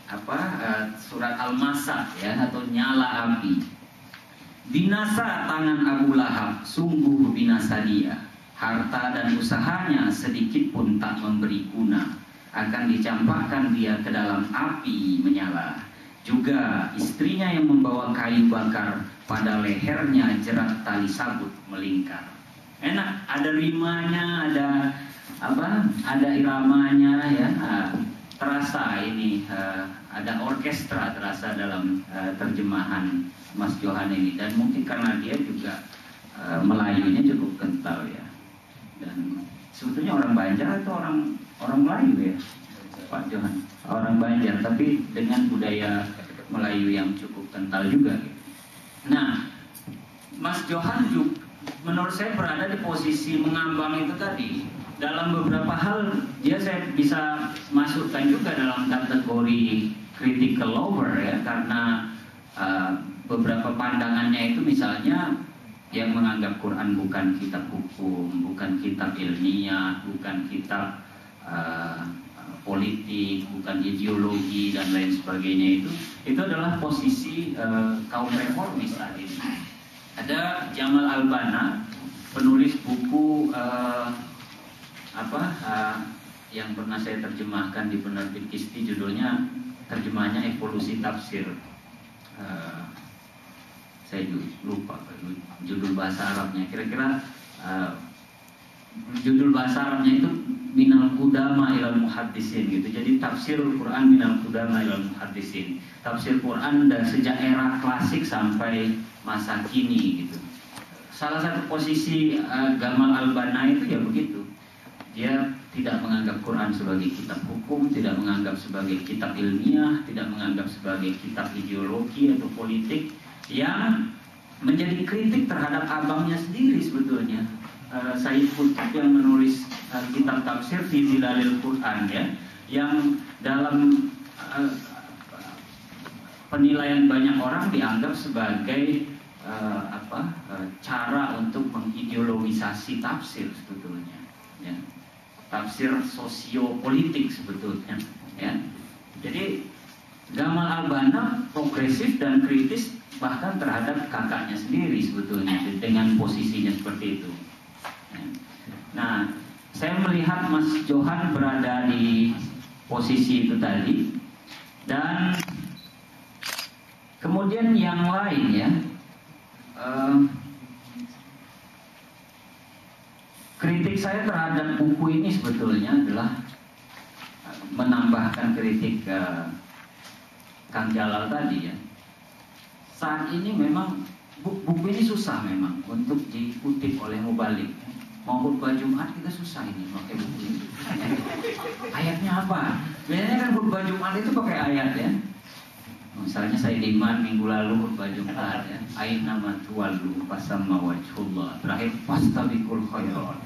apa uh, surat Al-Masad ya, atau nyala api. Binasa tangan Abu Lahab, sungguh binasa dia. Harta dan usahanya sedikit pun tak memberi guna, akan dicampakkan dia ke dalam api menyala. Juga istrinya yang membawa kayu bakar, pada lehernya jerat tali sabut melingkar. Enak, ada rimanya, ada apa? Ada iramanya ya. Nah, terasa ini uh, ada orkestra terasa dalam uh, terjemahan Mas Johan ini, dan mungkin karena dia juga uh, Melayunya cukup kental ya. Dan sebetulnya orang Banjar atau orang orang Melayu ya, Pak Johan? Orang Banjar, tapi dengan budaya Melayu yang cukup kental juga. Nah, Mas Johan juga menurut saya berada di posisi mengambang itu tadi. Dalam beberapa hal dia saya bisa masukkan juga dalam kategori critical lover ya, karena uh, beberapa pandangannya itu misalnya yang menganggap Quran bukan kitab hukum, bukan kitab ilmiah, bukan kitab uh, politik, bukan ideologi dan lain sebagainya. Itu itu adalah posisi uh, kaum reformis saat ini. Ada Jamal Albana, penulis buku uh, apa uh, yang pernah saya terjemahkan di penerbit Kisti, judulnya terjemahnya Evolusi Tafsir. Uh, saya lupa judul bahasa Arabnya, kira-kira uh, judul bahasa Arabnya itu minal qudama ilal muhaddisin gitu. Jadi tafsir Quran minal qudama ilal muhaddisin, tafsir Quran dan sejak era klasik sampai masa kini gitu. Salah satu posisi uh, Gamal al-Banai itu ya begitu. Dia tidak menganggap Quran sebagai kitab hukum, tidak menganggap sebagai kitab ilmiah, tidak menganggap sebagai kitab ideologi atau politik, yang menjadi kritik terhadap abangnya sendiri sebetulnya. Uh, Said Qutb yang menulis uh, kitab tafsir Fi Zilalil Quran ya, yang dalam uh, penilaian banyak orang dianggap sebagai Uh, apa uh, cara untuk mengideologisasi tafsir sebetulnya, ya. Tafsir sosiopolitik sebetulnya, ya. Jadi Gamal al-Banna progresif dan kritis bahkan terhadap kakaknya sendiri sebetulnya dengan posisinya seperti itu. Ya. Nah, saya melihat Mas Johan berada di posisi itu tadi, dan kemudian yang lain ya. Uh, kritik saya terhadap buku ini sebetulnya adalah menambahkan kritik uh, Kang Jalal tadi ya. Saat ini memang bu buku ini susah memang untuk dikutip oleh mubalik. Mau khutbah Jumat kita susah ini pakai buku ini. Ayatnya apa? Biasanya kan khutbah Jumat itu pakai ayat ya. Misalnya saya diman minggu lalu khutbah Jumat ya, aina matuallu fasamma wajhullah, terakhir fastabiqul khairat.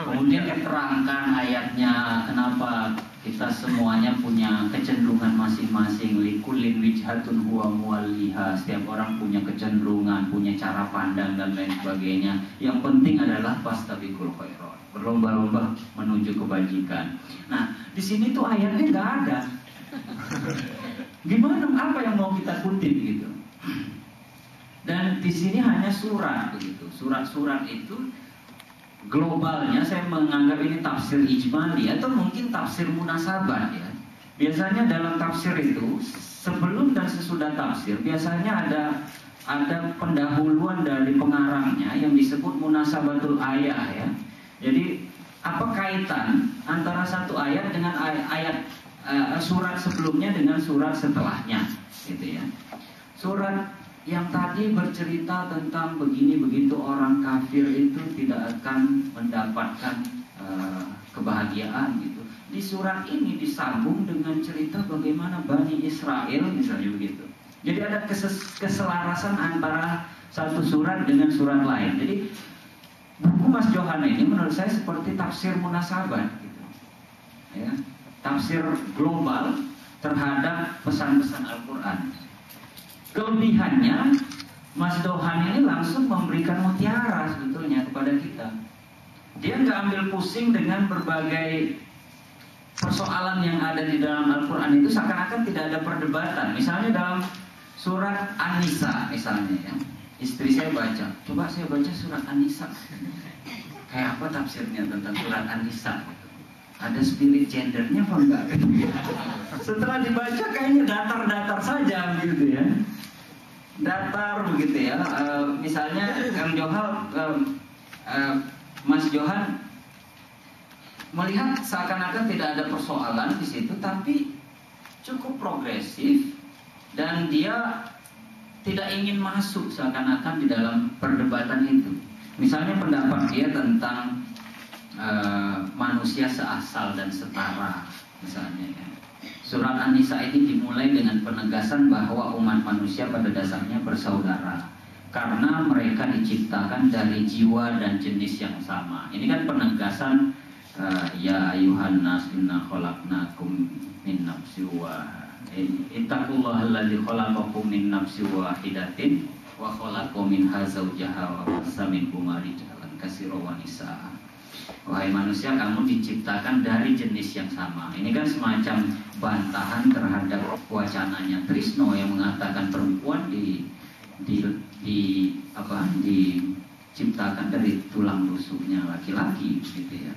Kemudian diterangkan ayatnya, kenapa kita semuanya punya kecenderungan masing-masing, likullin wijhatun huwa muwalliha, setiap orang punya kecenderungan, punya cara pandang dan lain sebagainya. Yang penting adalah fastabiqul khairat, berlomba-lomba menuju kebajikan. Nah, di sini tuh ayatnya nggak ada. Gimana apa yang mau kita kutip gitu? Dan di sini hanya surat begitu. Surat-surat itu globalnya saya menganggap ini tafsir ijmali atau mungkin tafsir munasabah ya. Biasanya dalam tafsir itu sebelum dan sesudah tafsir biasanya ada ada pendahuluan dari pengarangnya yang disebut munasabatul ayah ya. Jadi apa kaitan antara satu ayat dengan ay ayat Uh, surat sebelumnya dengan surat setelahnya, gitu ya. Surat yang tadi bercerita tentang begini begitu orang kafir itu tidak akan mendapatkan uh, kebahagiaan, gitu. Di surat ini disambung dengan cerita bagaimana Bani Israel misalnya begitu. Jadi ada keses keselarasan antara satu surat dengan surat lain. Jadi buku Mas Johan ini menurut saya seperti tafsir munasabah, gitu. Ya. Tafsir global terhadap pesan-pesan Al-Quran. Kelebihannya Mas Johan ini langsung memberikan mutiara sebetulnya kepada kita. Dia nggak ambil pusing dengan berbagai persoalan yang ada di dalam Al-Quran itu, seakan-akan tidak ada perdebatan. Misalnya dalam surat An-Nisa misalnya ya, istri saya baca, coba saya baca surat An-Nisa, kayak apa tafsirnya tentang surat An-Nisa, ada spirit gendernya apa enggak? Setelah dibaca kayaknya datar-datar saja gitu ya, datar begitu ya. E, misalnya Kang Johan, e, e, Mas Johan melihat seakan-akan tidak ada persoalan di situ, tapi cukup progresif dan dia tidak ingin masuk seakan-akan di dalam perdebatan itu. Misalnya pendapat dia tentang Uh, manusia seasal dan setara misalnya ya. Surat An-Nisa ini dimulai dengan penegasan bahwa umat manusia pada dasarnya bersaudara karena mereka diciptakan dari jiwa dan jenis yang sama. Ini kan penegasan uh, ya ayuhan nas inna khalaqnakum min nafsin wahidatin ittaqullaha allazi khalaqakum min nafsin wahidatin wa khalaqa minha zawjaha wa bassa minkum rijalan katsiran wa nisaa. Wahai manusia, kamu diciptakan dari jenis yang sama. Ini kan semacam bantahan terhadap wacananya Trisno yang mengatakan perempuan di, di, di apa diciptakan dari tulang rusuknya laki-laki, gitu ya.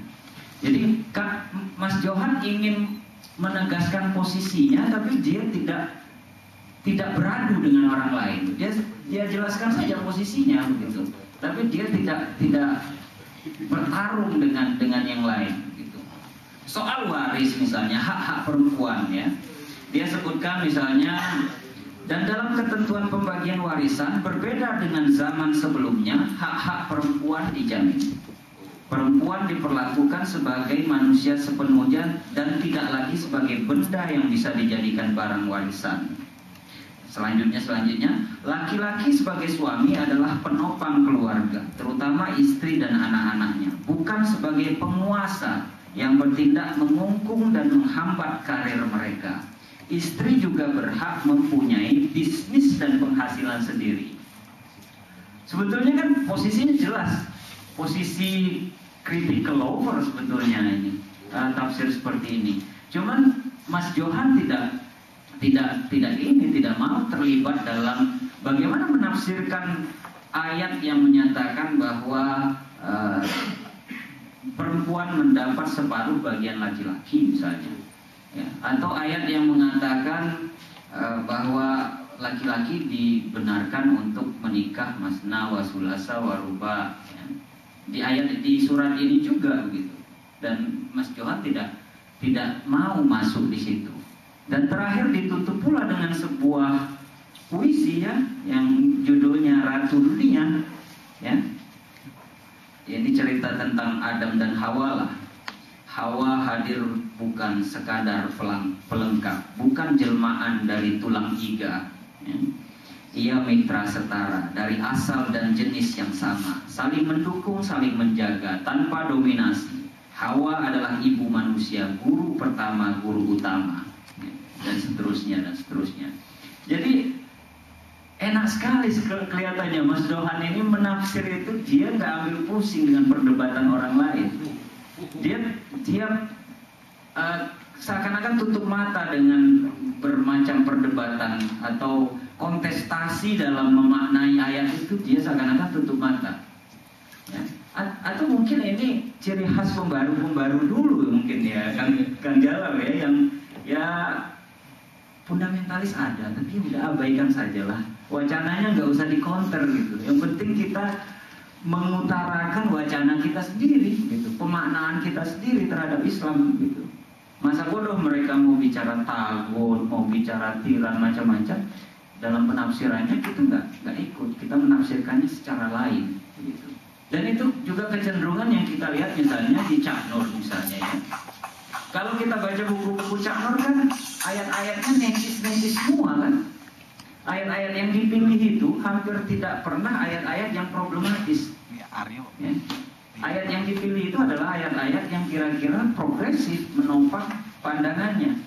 Jadi Kak Mas Johan ingin menegaskan posisinya, tapi dia tidak tidak beradu dengan orang lain. Dia dia jelaskan saja posisinya begitu, tapi dia tidak tidak bertarung dengan dengan yang lain gitu. Soal waris misalnya, hak-hak perempuan ya. Dia sebutkan misalnya, dan dalam ketentuan pembagian warisan berbeda dengan zaman sebelumnya, hak-hak perempuan dijamin. Perempuan diperlakukan sebagai manusia sepenuhnya dan tidak lagi sebagai benda yang bisa dijadikan barang warisan. Selanjutnya, selanjutnya, laki-laki sebagai suami adalah penopang keluarga, terutama istri dan anak-anaknya, bukan sebagai penguasa yang bertindak mengungkung dan menghambat karir mereka. Istri juga berhak mempunyai bisnis dan penghasilan sendiri. Sebetulnya kan posisinya jelas, posisi critical lover sebetulnya ini, uh, tafsir seperti ini. Cuman Mas Johan tidak tidak tidak ini tidak mau terlibat dalam bagaimana menafsirkan ayat yang menyatakan bahwa uh, perempuan mendapat separuh bagian laki-laki misalnya, ya, atau ayat yang mengatakan uh, bahwa laki-laki dibenarkan untuk menikah masna wa sulasa wa ruba. Ya. Di ayat di surat ini juga begitu, dan Mas Johan tidak tidak mau masuk di situ. Dan terakhir ditutup pula dengan sebuah puisi ya, yang judulnya Ratu Dunia ya. Ini cerita tentang Adam dan Hawa lah. Hawa hadir bukan sekadar pelengkap, bukan jelmaan dari tulang iga ya. Ia mitra setara, dari asal dan jenis yang sama, saling mendukung, saling menjaga, tanpa dominasi. Hawa adalah ibu manusia, guru pertama, guru utama, dan seterusnya, dan seterusnya. Jadi, enak sekali kelihatannya Mas Johan ini menafsir itu, dia nggak ambil pusing dengan perdebatan orang lain. Dia, dia uh, seakan-akan tutup mata dengan bermacam perdebatan atau kontestasi dalam memaknai ayat itu, dia seakan-akan tutup mata. Ya. A atau mungkin ini ciri khas pembaru-pembaru dulu mungkin ya, Kang, Kang Jalal ya, yang ya fundamentalis ada, tapi udah abaikan sajalah. Wacananya nggak usah dikonter gitu. Yang penting kita mengutarakan wacana kita sendiri, gitu, pemaknaan kita sendiri terhadap Islam gitu. Masa bodoh mereka mau bicara tagut, mau bicara tiran macam-macam. Dalam penafsirannya kita nggak nggak ikut, kita menafsirkannya secara lain gitu. Dan itu juga kecenderungan yang kita lihat misalnya di Cak Nur misalnya ya. Kalau kita baca buku-buku Cak Nur kan ayat-ayatnya nesis-nesis semua kan. Ayat-ayat yang dipilih itu hampir tidak pernah ayat-ayat yang problematis ya, ya. Ayat yang dipilih itu adalah ayat-ayat yang kira-kira progresif, menopang pandangannya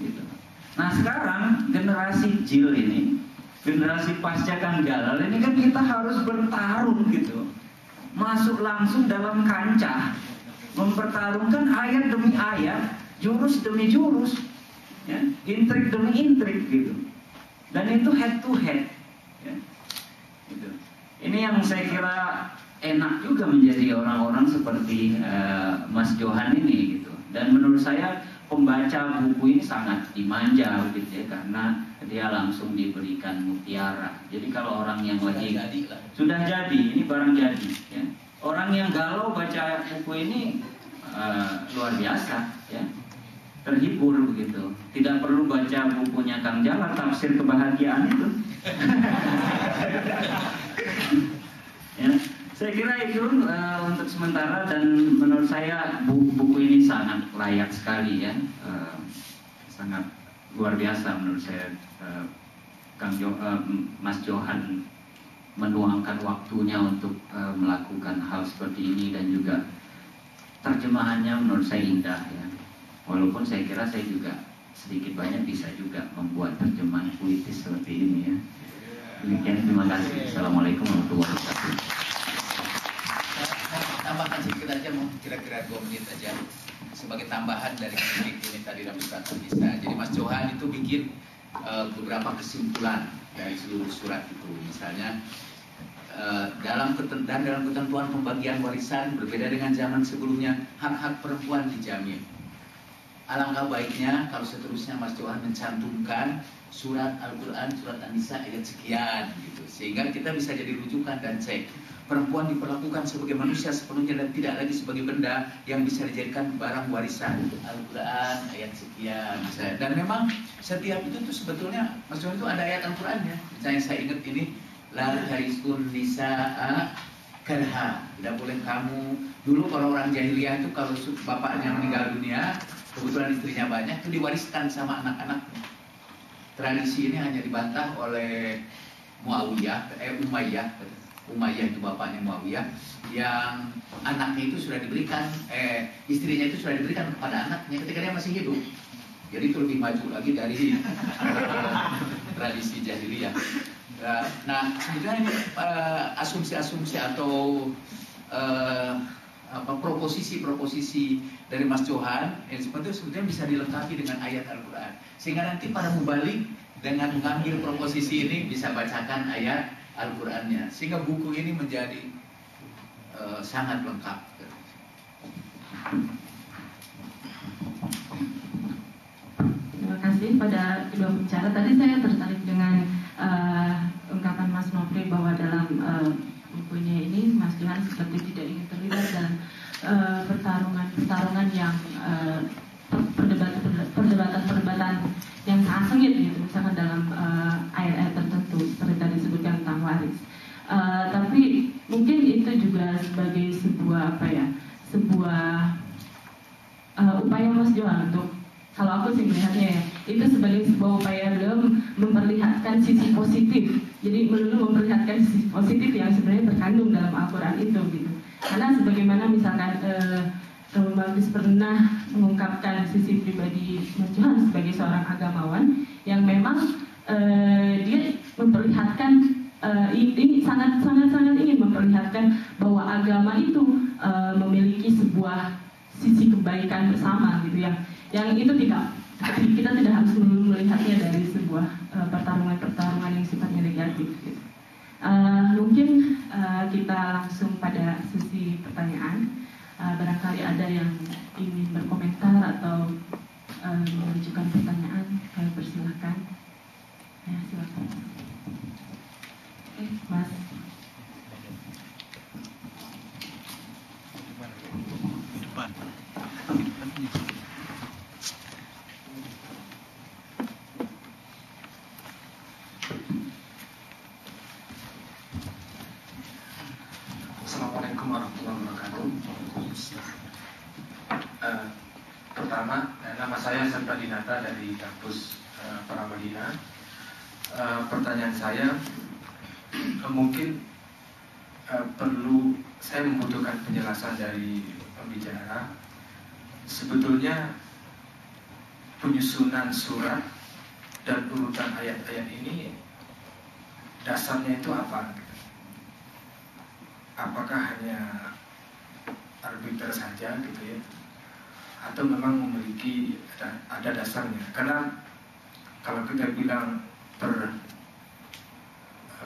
gitu. Nah sekarang generasi Jil ini, generasi pasca Kang Jalal ini kan kita harus bertarung gitu, masuk langsung dalam kancah, mempertarungkan ayat demi ayat, jurus demi jurus, ya, intrik demi intrik gitu. Dan itu head to head. Ya, gitu. Ini yang saya kira enak juga menjadi orang-orang seperti uh, Mas Johan ini gitu. Dan menurut saya pembaca buku ini sangat dimanja gitu ya, karena dia langsung diberikan mutiara. Jadi kalau orang yang lagi sudah jadi, ini barang jadi ya. Orang yang galau baca buku ini uh, luar biasa ya, terhibur begitu. Tidak perlu baca bukunya Kang Jalal, tafsir kebahagiaan itu. Ya. Saya kira itu uh, untuk sementara, dan menurut saya buku, buku ini sangat layak sekali ya, uh, sangat luar biasa menurut saya. uh, Kang Jo, uh, Mas Johan menuangkan waktunya untuk uh, melakukan hal seperti ini, dan juga terjemahannya menurut saya indah ya. Walaupun saya kira saya juga sedikit banyak bisa juga membuat terjemahan puitis seperti ini ya. Demikian, terima kasih. Assalamualaikum warahmatullahi wabarakatuh. Tambahkan sedikit aja, mau kira-kira dua menit aja sebagai tambahan dari klinik ini tadi dalam surat Al-Nisa. Jadi Mas Johan itu bikin uh, beberapa kesimpulan dari seluruh surat itu, misalnya uh, dalam ketentuan dalam ketentuan pembagian warisan berbeda dengan zaman sebelumnya, hak-hak perempuan dijamin. Alangkah baiknya kalau seterusnya Mas Johan mencantumkan surat Al-Quran, surat An-Nisa ayat sekian gitu. Sehingga kita bisa jadi rujukan dan cek. Perempuan diperlakukan sebagai manusia sepenuhnya dan tidak lagi sebagai benda yang bisa dijadikan barang warisan. Al-Quran ayat sekian misalnya. Dan memang setiap itu tuh sebetulnya Mas Johan itu ada ayat Al-Quran ya. Misalnya saya ingat ini, la taisun nisa'a karha. Tidak boleh kamu. Dulu kalau orang jahiliyah itu kalau bapaknya meninggal dunia, kebetulan istrinya banyak, itu diwariskan sama anak-anaknya. Tradisi ini hanya dibantah oleh Muawiyah, eh Umayyah, Umayyah itu bapaknya Muawiyah, yang anaknya itu sudah diberikan, eh istrinya itu sudah diberikan kepada anaknya ketika dia masih hidup. Jadi itu lebih maju lagi dari tradisi jahiliyah. Nah, sebetulnya ini asumsi-asumsi atau eh, apa proposisi-proposisi dari Mas Johan yang sebetulnya, sebetulnya bisa dilengkapi dengan ayat Al-Quran, sehingga nanti para mubalik dengan mengambil proposisi ini bisa bacakan ayat Al-Qurannya, sehingga buku ini menjadi uh, sangat lengkap. Terima kasih pada kedua pembicara. Tadi saya tertarik dengan uh, ungkapan Mas Nopri bahwa dalam uh, bukunya ini Mas Johan seperti tidak ingin terlibat dalam uh, pertarungan-pertarungan yang uh, perdebatan-perdebatan yang sangat sengit gitu, misalkan dalam ayat-ayat uh, tertentu seperti tadi disebutkan tentang waris. Uh, tapi mungkin itu juga sebagai sebuah apa ya, sebuah uh, upaya Mas Johan untuk, kalau aku sih melihatnya ya, itu sebagai sebuah upaya beliau memperlihatkan sisi positif. Jadi melulu memperlihatkan sisi positif yang sebenarnya terkandung dalam Al-Quran itu gitu. Karena sebagaimana misalkan Romo Bagus pernah mengungkapkan sisi pribadi Mas Johan sebagai seorang agamawan yang memang eh, dia memperlihatkan eh, ini sangat sangat sangat ingin memperlihatkan bahwa agama itu eh, memiliki sebuah sisi kebaikan bersama gitu ya. Yang itu tidak, kita tidak harus melihatnya dari sebuah pertarungan-pertarungan uh, yang sifatnya negatif gitu. uh, Mungkin uh, kita langsung pada sesi pertanyaan. uh, Barangkali ada yang ingin berkomentar atau uh, menunjukkan pertanyaan, kami persilahkan ya, silakan. Eh, Mas depan. Dinata dari kampus uh, Paramadina. Uh, pertanyaan saya uh, mungkin uh, perlu, saya membutuhkan penjelasan dari pembicara. Sebetulnya penyusunan surat dan urutan ayat-ayat ini dasarnya itu apa? Apakah hanya arbiter saja gitu ya? Atau memang memiliki ada dasarnya? Karena kalau kita bilang per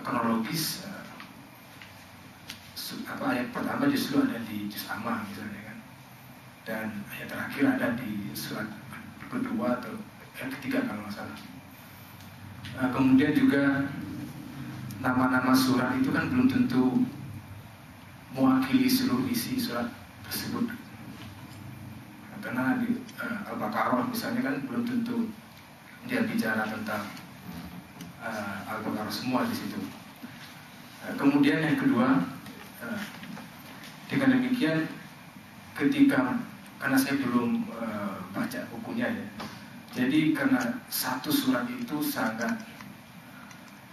kronologis, apa ayat pertama justru ada di juz amma misalnya kan, dan ayat terakhir ada di surat kedua atau ayat ketiga kalau nggak salah. Kemudian juga nama-nama surat itu kan belum tentu mewakili seluruh isi surat tersebut. Karena di uh, Al-Baqarah misalnya kan belum tentu dia bicara tentang uh, Al-Baqarah semua di situ. Uh, kemudian yang kedua, uh, dengan demikian ketika, karena saya belum uh, baca bukunya ya, jadi karena satu surat itu sangat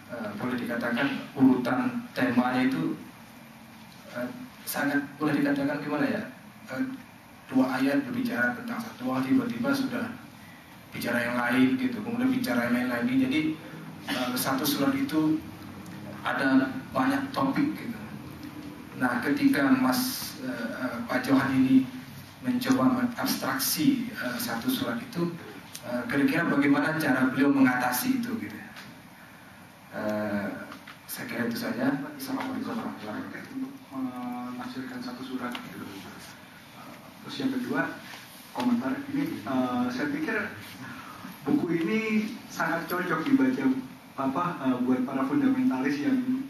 uh, boleh dikatakan urutan temanya itu uh, sangat boleh dikatakan gimana ya? Uh, Dua ayat berbicara tentang satu hal, tiba-tiba sudah bicara yang lain gitu, kemudian bicara yang lain lagi. Jadi satu surat itu ada banyak topik gitu. Nah, ketika Mas uh, Pak Johan ini mencoba mengabstraksi uh, satu surat itu, uh, kira-kira bagaimana cara beliau mengatasi itu gitu. Uh, saya kira itu saja. Assalamualaikum warahmatullahi wabarakatuh. Menafsirkan satu surat gitu. Terus yang kedua, komentar ini. Uh, saya pikir buku ini sangat cocok dibaca apa uh, buat para fundamentalis yang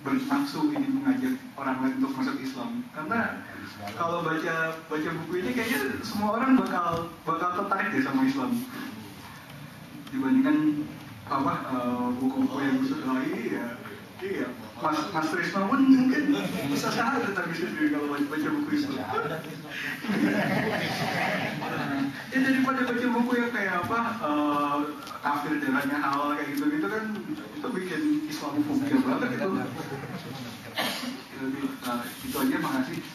bernafsu ini mengajak orang lain untuk masuk Islam, karena kalau baca baca buku ini kayaknya semua orang bakal bakal tertarik deh sama Islam dibandingkan apa uh, buku-buku yang khusus lagi ya. Iya, Mas Mas Trisno pun mungkin bisa salah tentang diri kalau baca buku Islam. Ya daripada baca buku yang kayak apa uh, kafir darahnya halal kayak gitu gitu kan itu bikin Islamofobia banget itu. Nah, itu aja, makasih.